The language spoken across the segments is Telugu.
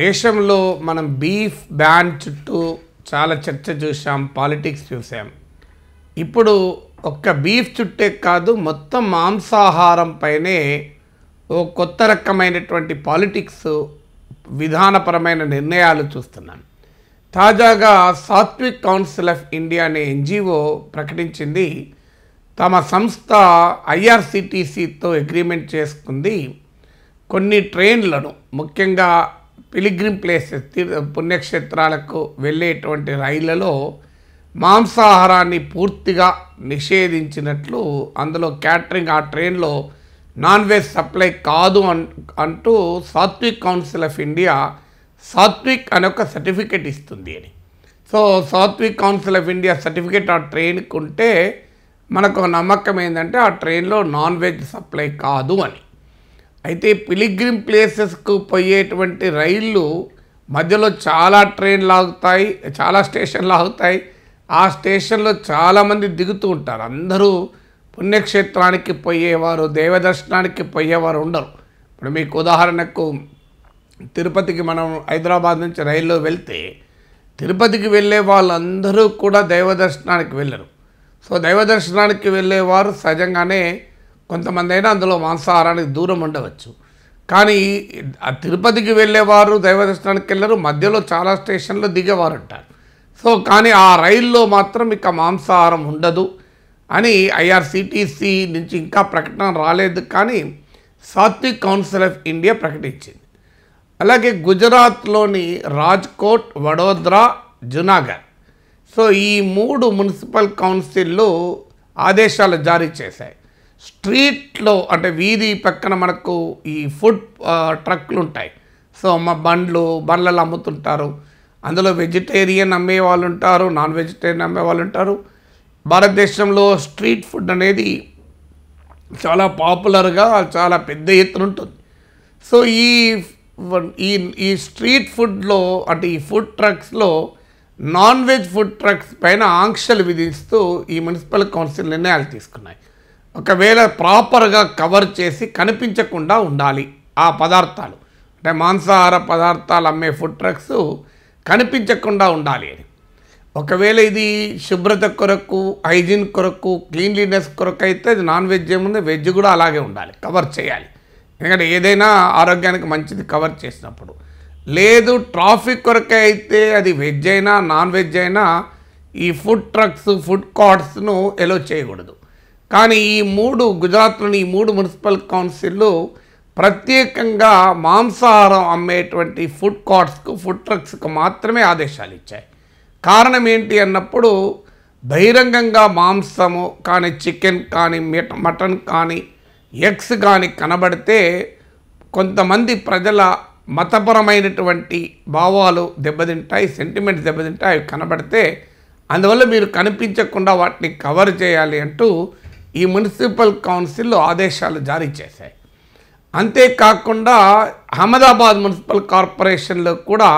దేశంలో మనం బీఫ్ బ్యాన్ చుట్టూ చాలా చర్చ చూసాం, పాలిటిక్స్ చూసాం. ఇప్పుడు ఒక్క బీఫ్ చుట్టే కాదు, మొత్తం మాంసాహారం పైనే ఓ కొత్త రకమైనటువంటి పాలిటిక్స్, విధానపరమైన నిర్ణయాలు చూస్తున్నాం. తాజాగా సాత్విక్ కౌన్సిల్ ఆఫ్ ఇండియా అనే ఎన్జిఓ ప్రకటించింది, తమ సంస్థ ఐఆర్సిటీసీతో అగ్రిమెంట్ చేసుకుంది. కొన్ని ట్రైన్లను, ముఖ్యంగా పిలిగ్రిమ్ ప్లేసెస్, పుణ్యక్షేత్రాలకు వెళ్ళేటువంటి రైళ్లలో మాంసాహారాన్ని పూర్తిగా నిషేధించినట్లు, అందులో క్యాటరింగ్, ఆ ట్రైన్లో నాన్ వెజ్ సప్లై కాదు అంటూ Satvik council of India Satvik అనే ఒక సర్టిఫికేట్ ఇస్తుంది అని. So Satvik council of India certificate ఆ ట్రైన్కి ఉంటే మనకు నమ్మకం ఏంటంటే ఆ ట్రైన్లో నాన్ వెజ్ సప్లై కాదు అని. అయితే పిలిగ్రిమ్ ప్లేసెస్కు పోయేటువంటి రైళ్ళు మధ్యలో చాలా ట్రైన్లు ఆగుతాయి, చాలా స్టేషన్లు ఆగుతాయి. ఆ స్టేషన్లో చాలామంది దిగుతూ ఉంటారు. అందరూ పుణ్యక్షేత్రానికి పోయేవారు, దైవదర్శనానికి పోయేవారు ఉండరు. ఇప్పుడు మీకు ఉదాహరణకు తిరుపతికి మనం హైదరాబాద్ నుంచి రైల్లో వెళ్తే తిరుపతికి వెళ్ళే వాళ్ళందరూ కూడా దైవదర్శనానికి వెళ్ళరు. సో దైవదర్శనానికి వెళ్ళేవారు సహజంగానే కొంతమంది అయినా అందులో మాంసాహారానికి దూరం ఉండవచ్చు. కానీ ఆ తిరుపతికి వెళ్ళేవారు దైవదర్శనానికి వెళ్ళరు, మధ్యలో చాలా స్టేషన్లో దిగేవారు ఉంటారు. సో కానీ ఆ రైల్లో మాత్రం ఇక మాంసాహారం ఉండదు అని ఐఆర్సిటీసీ నుంచి ఇంకా ప్రకటన రాలేదు, కానీ సాత్విక్ కౌన్సిల్ ఆఫ్ ఇండియా ప్రకటించింది. అలాగే గుజరాత్లోని రాజ్కోట్, వడోదరా, జునాగఢ్, సో ఈ మూడు మున్సిపల్ కౌన్సిళ్ళు ఆదేశాలు జారీ చేశాయి. స్ట్రీట్లో అంటే వీధి పక్కన మనకు ఈ ఫుడ్ ట్రక్లు ఉంటాయి. సో మా బండ్లలో అమ్ముతుంటారు. అందులో వెజిటేరియన్ అమ్మే వాళ్ళు ఉంటారు, నాన్ వెజిటేరియన్ అమ్మే వాళ్ళు ఉంటారు. భారతదేశంలో స్ట్రీట్ ఫుడ్ అనేది చాలా పాపులర్గా చాలా పెద్ద ఎత్తున ఉంటుంది. సో ఈ స్ట్రీట్ ఫుడ్లో అంటే ఈ ఫుడ్ ట్రక్స్లో నాన్ వెజ్ ఫుడ్ ట్రక్స్ పైన ఆంక్షలు విధిస్తూ ఈ మున్సిపల్ కౌన్సిల్ నిర్ణయాలు తీసుకున్నాయి. ఒకవేళ ప్రాపర్గా కవర్ చేసి కనిపించకుండా ఉండాలి ఆ పదార్థాలు, అంటే మాంసాహార పదార్థాలు అమ్మే ఫుడ్ ట్రక్స్ కనిపించకుండా ఉండాలి అని. ఒకవేళ ఇది శుభ్రత కొరకు, హైజీన్ కొరకు, క్లీన్లీనెస్ కొరకు అయితే అది నాన్ వెజ్ ఏముంది, వెజ్ కూడా అలాగే ఉండాలి, కవర్ చేయాలి. ఎందుకంటే ఏదైనా ఆరోగ్యానికి మంచిది కవర్ చేసినప్పుడు. లేదు ట్రాఫిక్ కొరకే అయితే అది వెజ్ అయినా నాన్ వెజ్ అయినా ఈ ఫుడ్ ట్రక్స్, ఫుడ్ కార్ట్స్ను ఎలో చేయకూడదు. కానీ ఈ మూడు, గుజరాత్లోని ఈ మూడు మున్సిపల్ కౌన్సిళ్ళు ప్రత్యేకంగా మాంసాహారం అమ్మేటువంటి ఫుడ్ కార్ట్స్కు, ఫుడ్ ట్రక్స్కు మాత్రమే ఆదేశాలు ఇచ్చాయి. కారణం ఏంటి అన్నప్పుడు, బహిరంగంగా మాంసము కానీ, చికెన్ కానీ, మటన్ కానీ, ఎగ్స్ కానీ కనబడితే కొంతమంది ప్రజల మతపరమైనటువంటి భావాలు దెబ్బతింటాయి, సెంటిమెంట్స్ దెబ్బతింటాయి. అవి కనబడితే అందువల్ల మీరు కనిపించకుండా వాటిని కవర్ చేయాలి అంటూ ఈ మున్సిపల్ కౌన్సిల్ ఆదేశాలు జారీ చేశాయి. అంతేకాకుండా అహ్మదాబాద్ మున్సిపల్ కార్పొరేషన్లో కూడా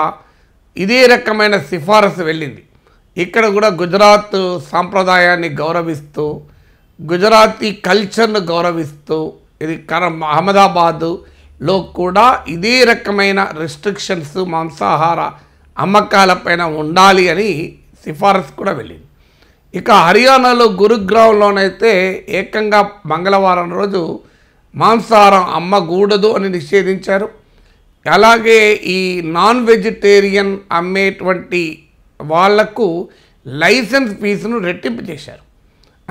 ఇదే రకమైన సిఫారసు వెళ్ళింది. ఇక్కడ కూడా గుజరాత్ సాంప్రదాయాన్ని గౌరవిస్తూ, గుజరాతీ కల్చర్ను గౌరవిస్తూ ఇది అహ్మదాబాదు లో కూడా ఇదే రకమైన రిస్ట్రిక్షన్స్ మాంసాహార అమ్మకాలపైన ఉండాలి అని సిఫారసు కూడా వెళ్ళింది. ఇక హర్యానాలో గురుగ్రామ్లోనైతే ఏకంగా మంగళవారం రోజు మాంసాహారం అమ్మకూడదు అని నిషేధించారు. అలాగే ఈ నాన్ వెజిటేరియన్ అమ్మేటువంటి వాళ్లకు లైసెన్స్ ఫీజును రెట్టింపు చేశారు.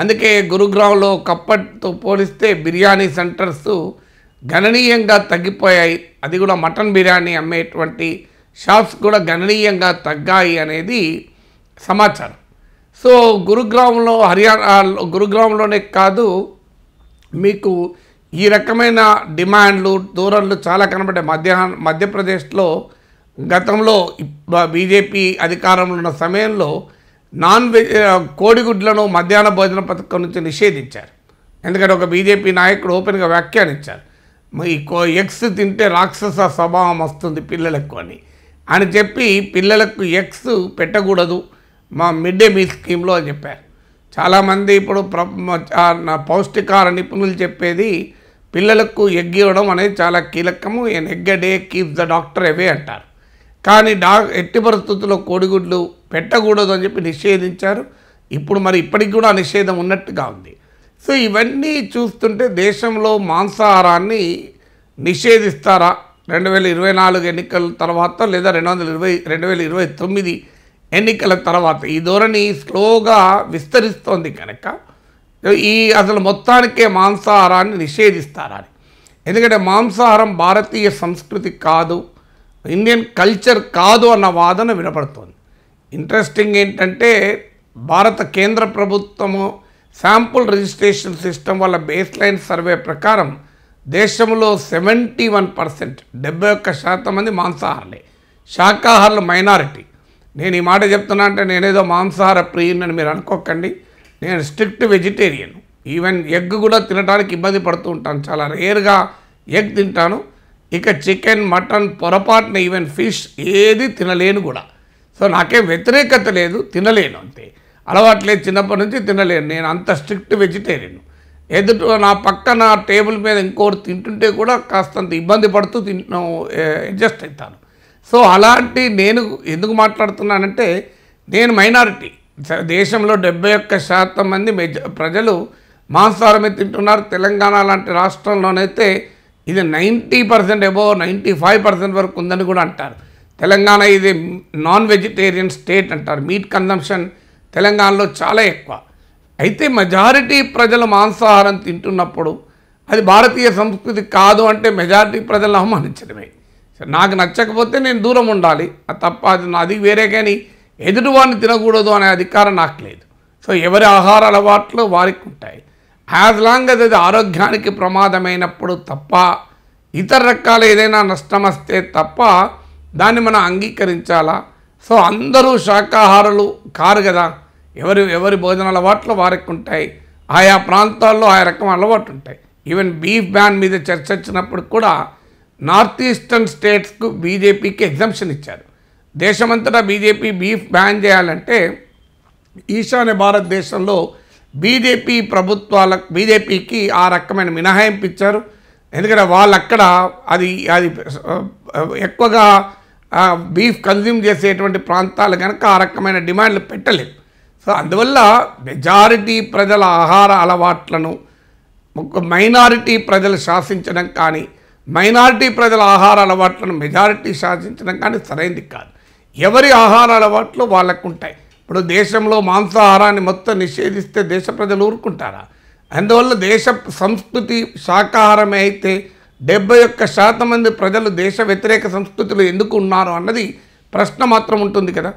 అందుకే గురుగ్రామ్లో కప్పట్తో పోలిస్తే బిర్యానీ సెంటర్స్ గణనీయంగా తగ్గిపోయాయి. అది కూడా మటన్ బిర్యానీ అమ్మేటువంటి షాప్స్ కూడా గణనీయంగా తగ్గాయి అనేది సమాచారం. సో గురుగ్రామ్లో, హర్యానా గురుగ్రామ్లోనే కాదు మీకు ఈ రకమైన డిమాండ్లు, దూరాలు చాలా కనబడ్డాయి. మధ్యప్రదేశ్లో గతంలో బీజేపీ అధికారంలో ఉన్న సమయంలో నాన్ వెజ్, కోడిగుడ్లను మధ్యాహ్న భోజన పథకం నుంచి నిషేధించారు. ఎందుకంటే ఒక బీజేపీ నాయకుడు ఓపెన్గా వ్యాఖ్యానించారు, ఈ ఎగ్స్ తింటే రాక్షస స్వభావం వస్తుంది పిల్లలకు అని చెప్పి పిల్లలకు ఎగ్స్ పెట్టకూడదు మా మిడ్ డే మీల్ స్కీమ్లో అని చెప్పారు. చాలామంది ఇప్పుడు పౌష్టికార నిపుణులు చెప్పేది పిల్లలకు ఎగ్ ఇవ్వడం అనేది చాలా కీలకము. Egg a day keep the doctor away అంటారు. కానీ ఎట్టి పరిస్థితుల్లో కోడిగుడ్లు పెట్టకూడదు అని చెప్పి నిషేధించారు। ఇప్పుడు మరి ఇప్పటికి కూడా నిషేధం ఉన్నట్టుగా ఉంది। సో ఇవన్నీ చూస్తుంటే దేశంలో మాంసాహారాన్ని నిషేధిస్తారా 2024 ఎన్నికల తర్వాత లేదా 2029 ఎన్నికల తర్వాత? ఈ ధోరణి స్లోగా విస్తరిస్తోంది కనుక ఈ అసలు మొత్తానికే మాంసాహారాన్ని నిషేధిస్తారా? ఎందుకంటే మాంసాహారం భారతీయ సంస్కృతి కాదు, ఇండియన్ కల్చర్ కాదు అన్న వాదన వినపడుతోంది। ఇంట్రెస్టింగ్ ఏంటంటే భారత కేంద్ర ప్రభుత్వము శాంపుల్ రిజిస్ట్రేషన్ సిస్టమ్ వల్ల బేస్ లైన్ సర్వే ప్రకారం దేశంలో 71% 71% మంది మాంసాహారులే, శాకాహారులు మైనారిటీ। నేను ఈ మాట చెప్తున్నా అంటే నేనేదో మాంసాహార ప్రియుని మీరు అనుకోకండి, నేను స్ట్రిక్ట్ వెజిటేరియన్। ఈవెన్ ఎగ్ కూడా తినడానికి ఇబ్బంది పడుతూ ఉంటాను, చాలా రేర్గా ఎగ్ తింటాను। ఇక చికెన్, మటన్, పొరపాటున ఈవెన్ ఫిష్ ఏది తినలేను కూడా। సో నాకేం వ్యతిరేకత లేదు, తినలేను అంతే, అలవాట్లేదు, చిన్నప్పటి నుంచి తినలేను, నేను అంత స్ట్రిక్ట్ వెజిటేరియన్। ఎదుట నా పక్కన టేబుల్ మీద ఇంకోటి తింటుంటే కూడా కాస్తంత ఇబ్బంది పడుతూ అడ్జస్ట్ అవుతాను। సో అలాంటి నేను ఎందుకు మాట్లాడుతున్నానంటే నేను మైనారిటీ, దేశంలో 71% మంది ప్రజలు మాంసాహారమే తింటున్నారు। తెలంగాణ లాంటి రాష్ట్రంలోనైతే ఇది 90% అబో 95% వరకు ఉందని కూడా అంటారు। తెలంగాణ ఇది నాన్ వెజిటేరియన్ స్టేట్ అంటారు, మీట్ కన్జంప్షన్ తెలంగాణలో చాలా ఎక్కువ। అయితే మెజారిటీ ప్రజలు మాంసాహారం తింటున్నప్పుడు అది భారతీయ సంస్కృతి కాదు అంటే మెజారిటీ ప్రజలను అవమానించడమే। నాకు నచ్చకపోతే నేను దూరం ఉండాలి తప్ప, అది నాది వేరే, కానీ ఎదుటివాడిని తినకూడదు అనే అధికారం నాకు లేదు। సో ఎవరి ఆహార అలవాట్లు వారికి ఉంటాయి, యాజ్ లాంగ్ అది ఆరోగ్యానికి ప్రమాదమైనప్పుడు తప్ప, ఇతర రకాల ఏదైనా నష్టం వస్తే తప్ప దాన్ని మనం అంగీకరించాలా? సో అందరూ శాకాహారులు కారు కదా, ఎవరి ఎవరి భోజన అలవాట్లు వారికి ఉంటాయి, ఆయా ప్రాంతాల్లో ఆయా రకం అలవాటు ఉంటాయి। ఈవెన్ బీఫ్ బ్యాన్ మీద చర్చ వచ్చినప్పుడు కూడా నార్త్ ఈస్టర్న్ స్టేట్స్కు బీజేపీకి ఎగ్జంప్షన్ ఇచ్చారు। దేశమంతటా బీజేపీ బీఫ్ బ్యాన్ చేయాలంటే ఈశాన్య భారతదేశంలో బీజేపీ ప్రభుత్వాలకు, బీజేపీకి ఆ రకమైన మినహాయింపు ఇచ్చారు। ఎందుకంటే వాళ్ళు అక్కడ అది అది ఎక్కువగా బీఫ్ కన్జ్యూమ్ చేసేటువంటి ప్రాంతాలు కనుక ఆ రకమైన డిమాండ్లు పెట్టలేదు। సో అందువల్ల మెజారిటీ ప్రజల ఆహార అలవాట్లను మైనారిటీ ప్రజలు శాసించడం కానీ, మైనారిటీ ప్రజల ఆహార అలవాట్లను మెజారిటీ శాసించడం కానీ సరైనది కాదు। ఎవరి ఆహార అలవాట్లు వాళ్ళకు ఉంటాయి। ఇప్పుడు దేశంలో మాంసాహారాన్ని మొత్తం నిషేధిస్తే దేశ ప్రజలు ఊరుకుంటారా? అందువల్ల దేశ సంస్కృతి శాకాహారమే అయితే 71% మంది ప్రజలు దేశ వ్యతిరేక సంస్కృతిలో ఎందుకు ఉన్నారు అన్నది ప్రశ్న మాత్రం ఉంటుంది కదా।